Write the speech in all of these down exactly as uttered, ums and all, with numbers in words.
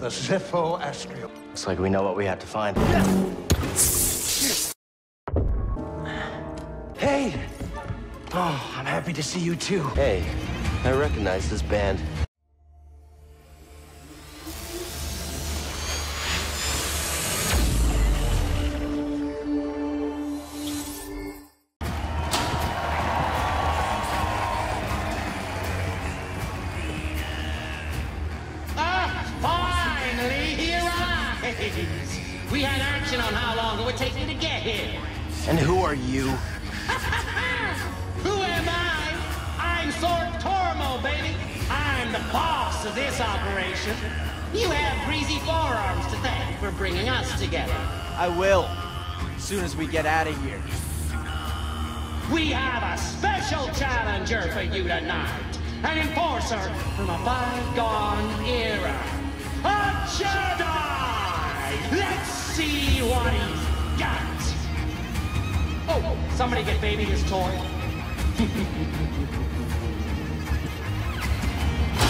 the Zephyr Astral. Looks like we know what we have to find. Hey! Oh, I'm happy to see you too. Hey, I recognize this band. We had action on how long it would take me to get here. And who are you? Who am I? I'm Sword Tormo, baby. I'm the boss of this operation. You have greasy forearms to thank for bringing us together. I will, as soon as we get out of here. We have a special challenger for you tonight. An enforcer from a bygone era. A Jedi! Let's see what he's got! Oh, somebody get baby his toy.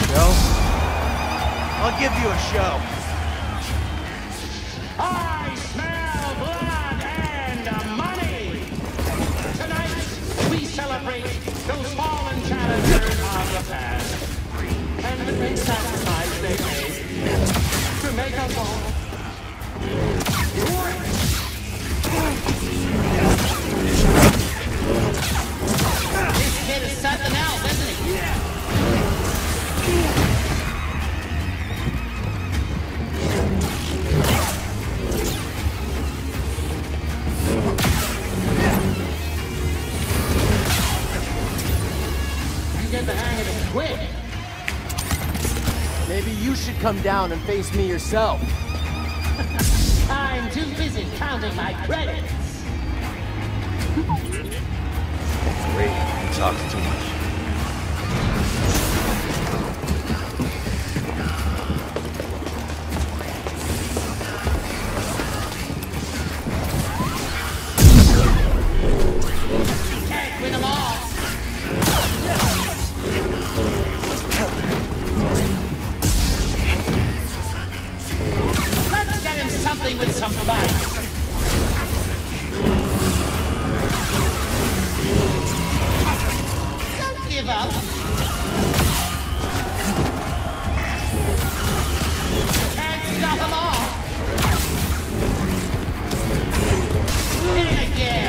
Well, I'll give you a show. I smell blood and money! Tonight, we celebrate those fallen challengers of the past. And the great sacrifice they made to make us all. This kid is something else, isn't he? You get the hang of it quick. Maybe you should come down and face me yourself. I'm too busy counting my credits. Wait, you talk too much. You can't win them all. Something with some vibe. Don't give up. Can't stop them all. Hit it again.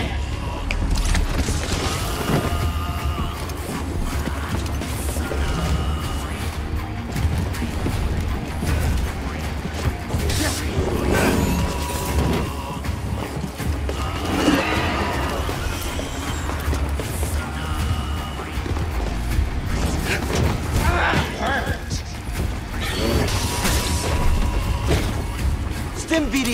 B D.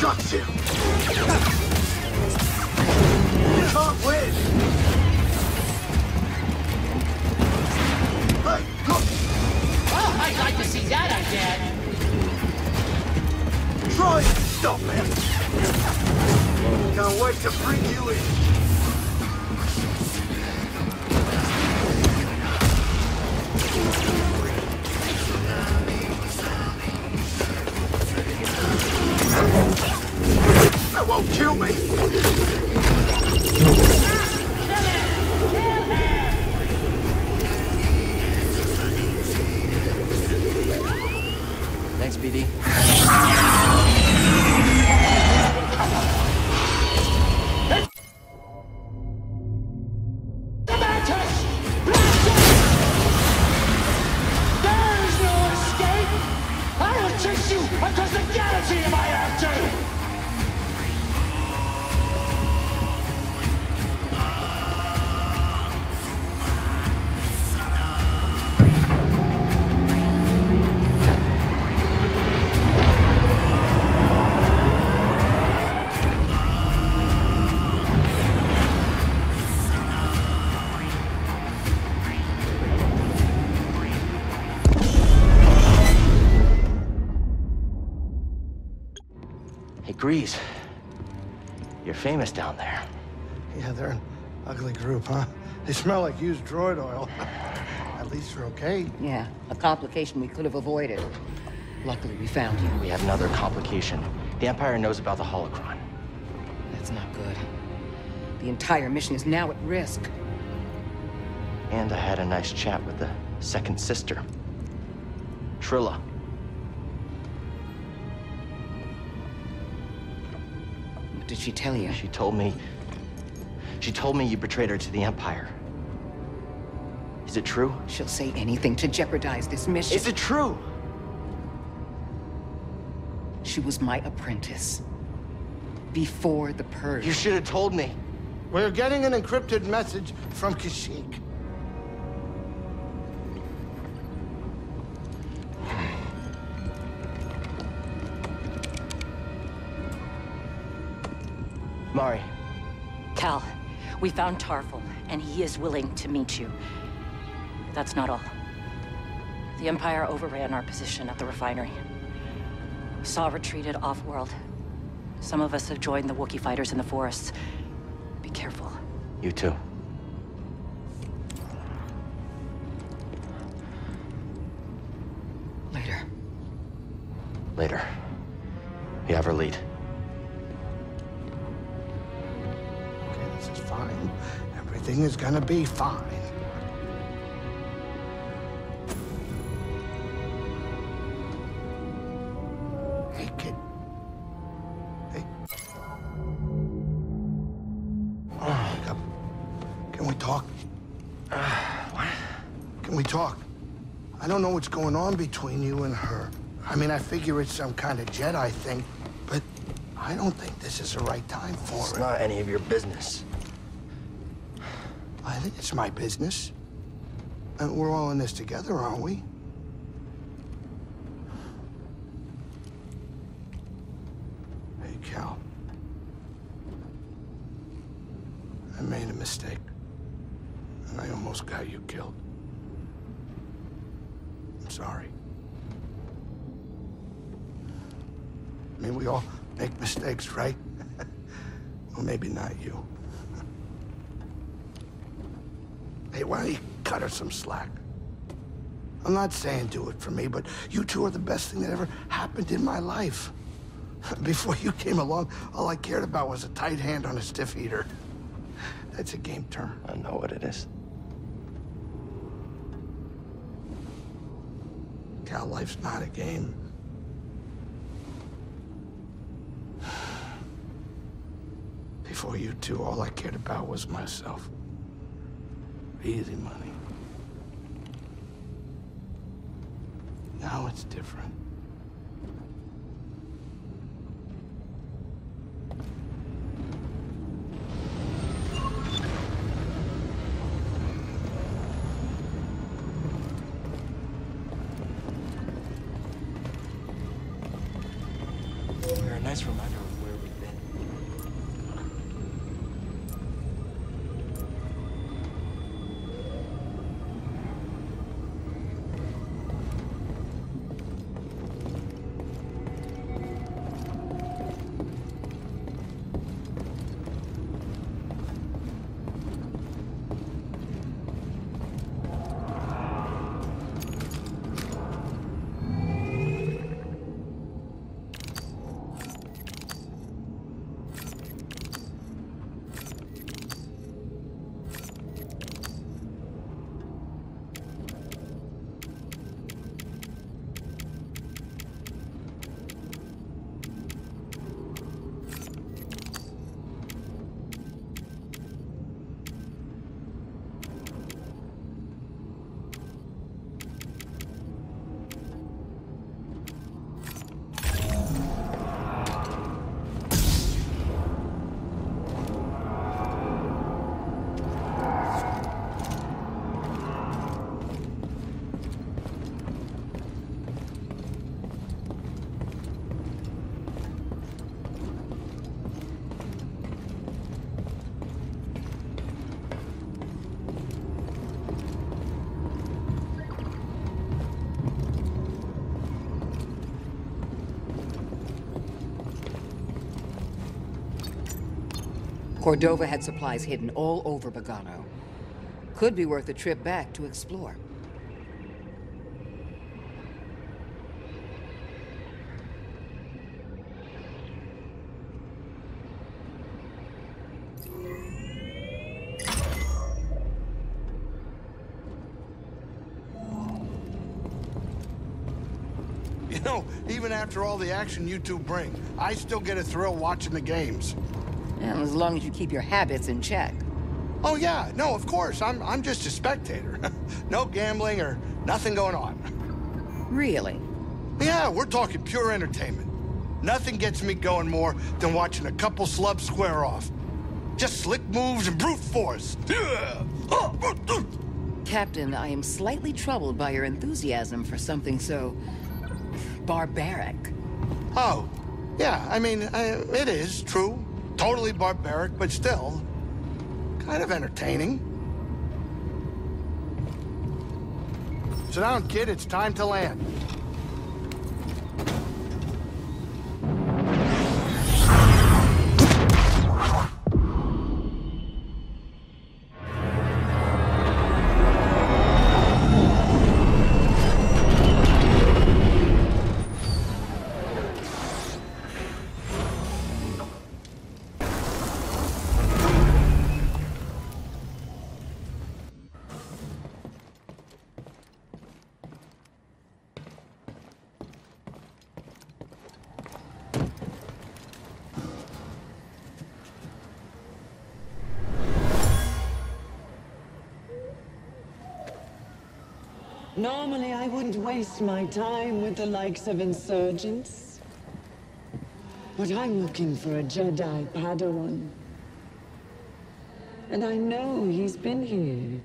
Got against you. You can't win. Hey, look. Well, I'd like to see that again. Try and stop him. Can't wait to bring you in. That won't kill me! Thanks, B D. Grease, you're famous down there. Yeah, they're an ugly group, huh? They smell like used droid oil. At least they're okay. Yeah, a complication we could have avoided. Luckily, we found you. We have another complication. The Empire knows about the Holocron. That's not good. The entire mission is now at risk. And I had a nice chat with the second sister, Trilla. Did she tell you? She told me... She told me you betrayed her to the Empire. Is it true? She'll say anything to jeopardize this mission. Is it true? She was my apprentice. Before the Purge. You should have told me. We're getting an encrypted message from Kashyyyk. Mari. Cal, we found Tarfful, and he is willing to meet you. But that's not all. The Empire overran our position at the refinery. Saw retreated off-world. Some of us have joined the Wookiee fighters in the forests. Be careful. You too. Later. Later. We have our lead. Fine. Everything is gonna be fine. Hey, kid. Hey. Oh, come. Can we talk? Uh, what? Can we talk? I don't know what's going on between you and her. I mean, I figure it's some kind of Jedi thing, but I don't think this is the right time for it. It's not any of your business. I think it's my business. And we're all in this together, aren't we? Hey, Cal. I made a mistake. And I almost got you killed. I'm sorry. I mean, we all make mistakes, right? Well, maybe not you. Hey, why don't you cut her some slack? I'm not saying do it for me, but you two are the best thing that ever happened in my life. Before you came along, all I cared about was a tight hand on a stiff eater. That's a game term. I know what it is. Cal, life's not a game. Before you two, all I cared about was myself. Easy money. Now it's different. We are a nice reminder of where we Cordova had supplies hidden all over Bogano. Could be worth a trip back to explore. You know, even after all the action you two bring, I still get a thrill watching the games. Yeah, as long as you keep your habits in check. Oh yeah, no, of course. I'm, I'm just a spectator. No gambling or nothing going on. Really? Yeah, we're talking pure entertainment. Nothing gets me going more than watching a couple slubs square off. Just slick moves and brute force. Yeah. Captain, I am slightly troubled by your enthusiasm for something so... barbaric. Oh, yeah, I mean, I, it is true. Totally barbaric, but still kind of entertaining. Sit down, kid, it's time to land. Normally, I wouldn't waste my time with the likes of insurgents. But I'm looking for a Jedi Padawan. And I know he's been here.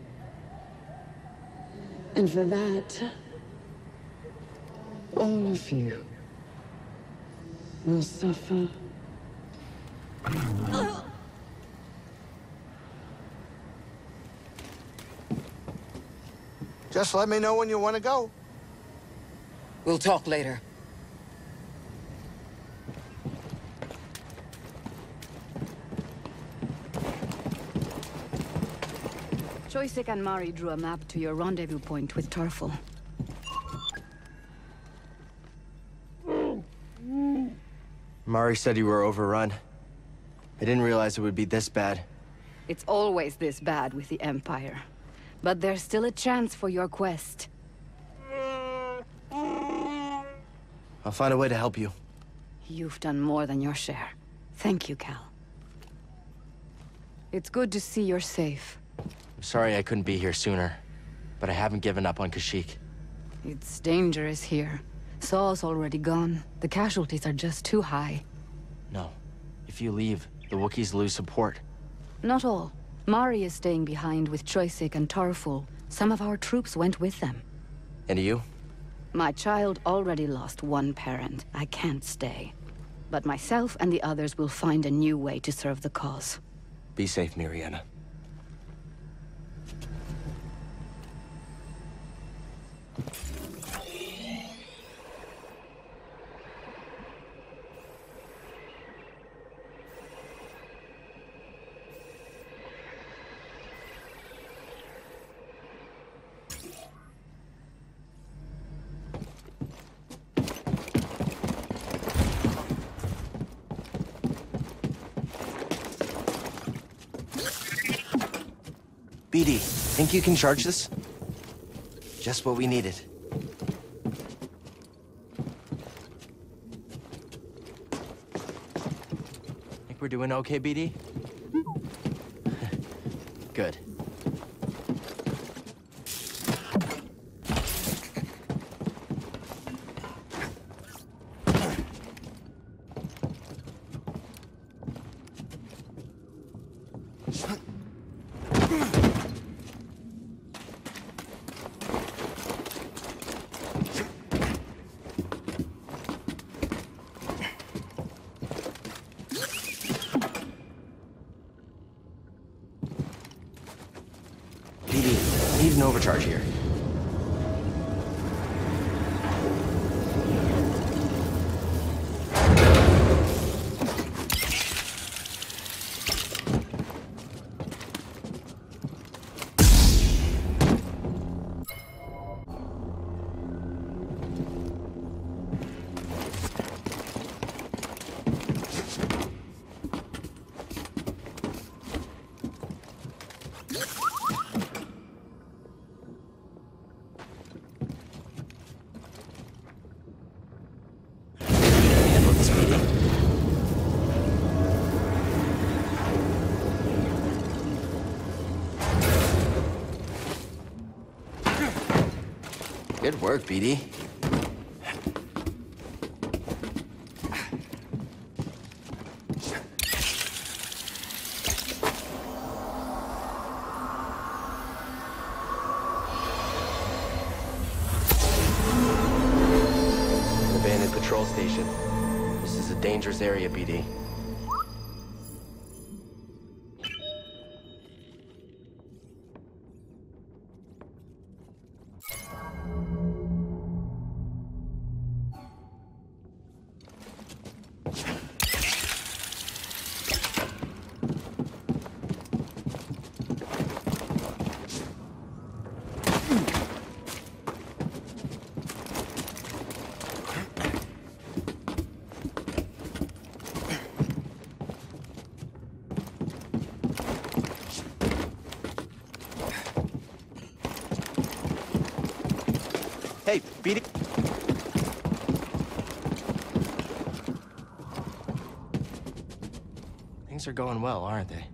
And for that, all of you will suffer. Just let me know when you want to go. We'll talk later. Choyyssyk and Mari drew a map to your rendezvous point with Tarfful. Mari said you were overrun. I didn't realize it would be this bad. It's always this bad with the Empire. But there's still a chance for your quest. I'll find a way to help you. You've done more than your share. Thank you, Cal. It's good to see you're safe. I'm sorry I couldn't be here sooner, but I haven't given up on Kashyyyk. It's dangerous here. Saw's already gone. The casualties are just too high. No. If you leave, the Wookiees lose support. Not all. Mari is staying behind with Choyyssyk and Tarfful. Some of our troops went with them. And you? My child already lost one parent. I can't stay. But myself and the others will find a new way to serve the cause. Be safe, Marianna. B D, think you can charge this? Just what we needed. Think we're doing okay, B D? Good. Overcharge here. Good work, B D. Abandoned patrol station. This is a dangerous area, B D. Hey, B D. Things are going well, aren't they?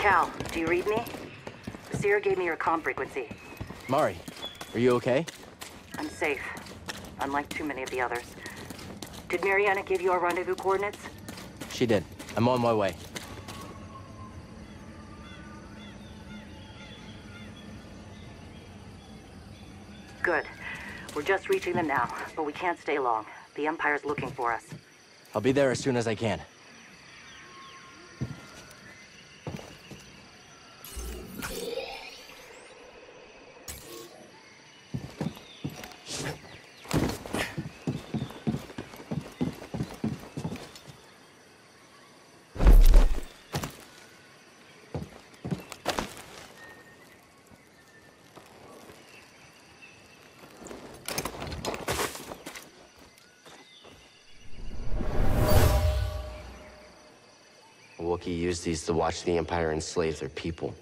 Cal, do you read me? Sierra gave me your comm frequency. Mari, are you okay? I'm safe, unlike too many of the others. Did Marianna give you our rendezvous coordinates? She did. I'm on my way. Good. We're just reaching them now, but we can't stay long. The Empire's looking for us. I'll be there as soon as I can. Wookiee used these to watch the Empire enslave their people.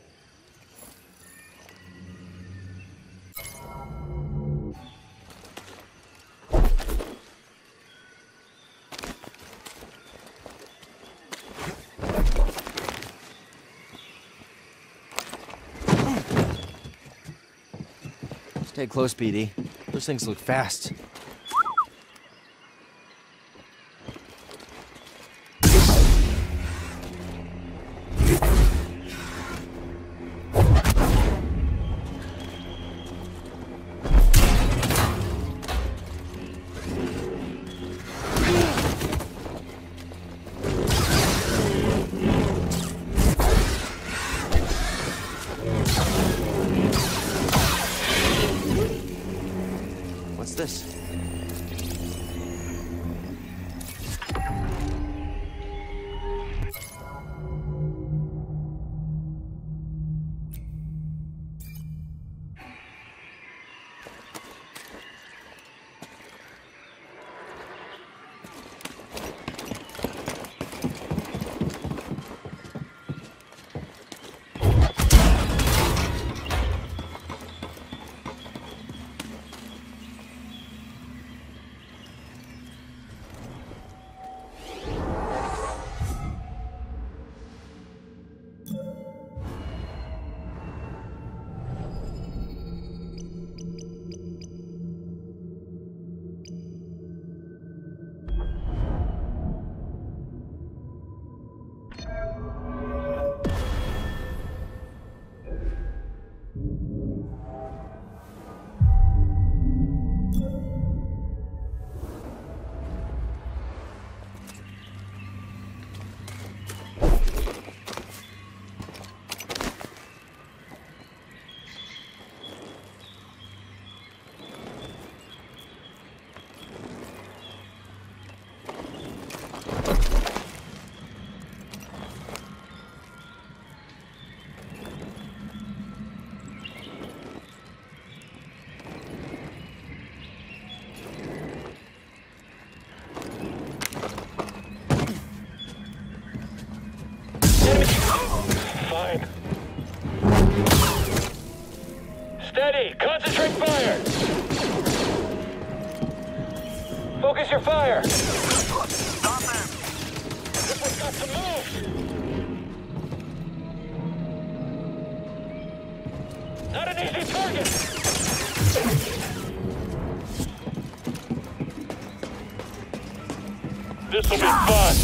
Stay close, B D. Those things look fast. this? Focus your fire! Stop them! We've got to move! Not an easy target! This'll be fun!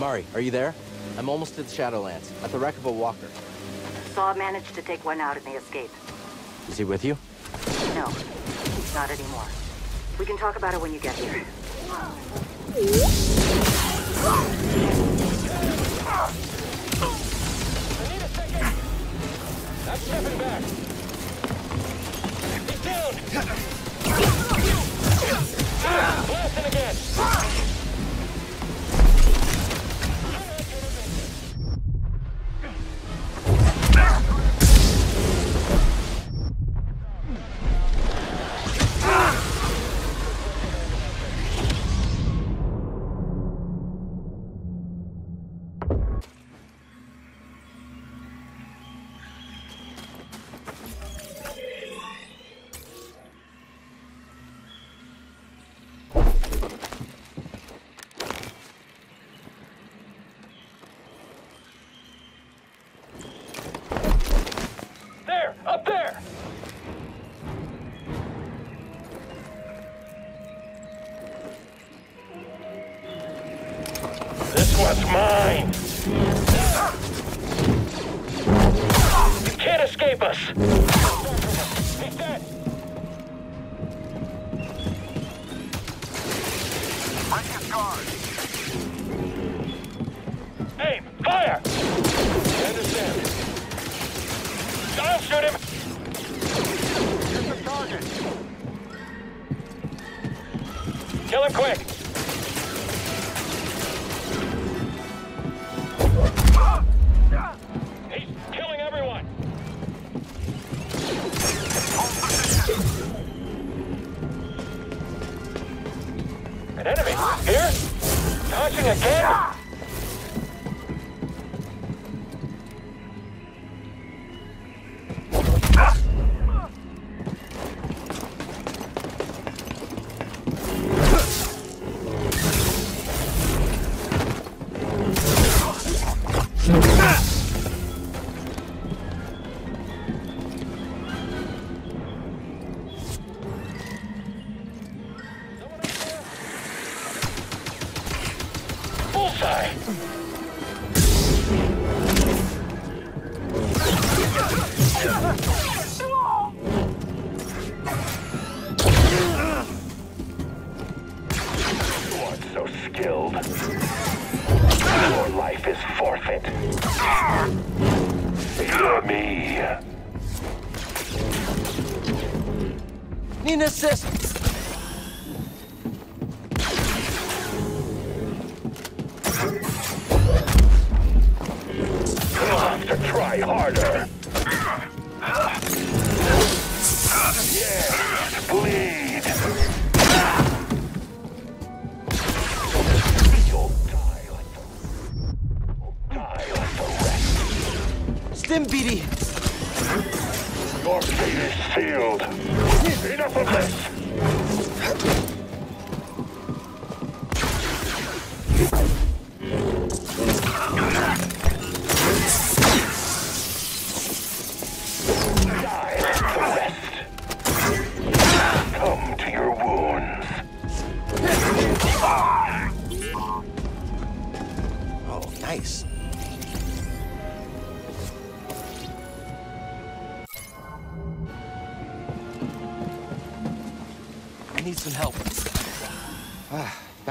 Mari, are you there? I'm almost at the Shadowlands, at the wreck of a walker. Saw managed to take one out in the escape. Is he with you? No, not anymore. We can talk about it when you get here. I need a second! I'm stepping back! He's down! Blasting again! mine! You can't escape us! Take that! Break his guard! Aim! Fire! I understand. I'll shoot him! Here's the target! Kill him quick!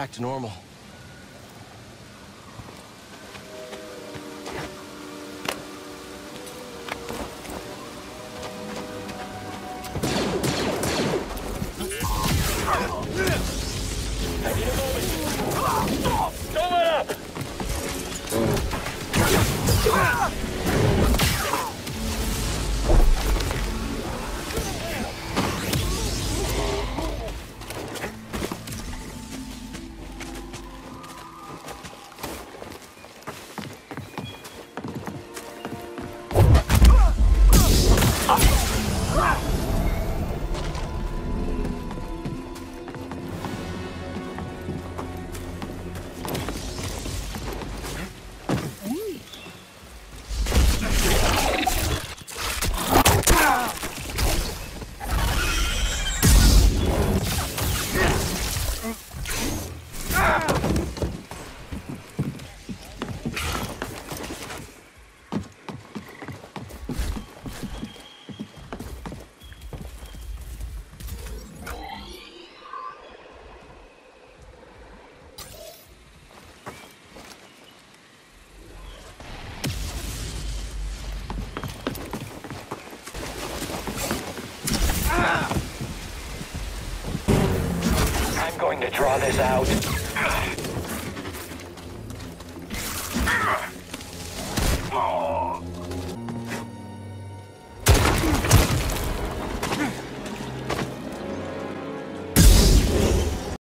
To normal. Draw this out.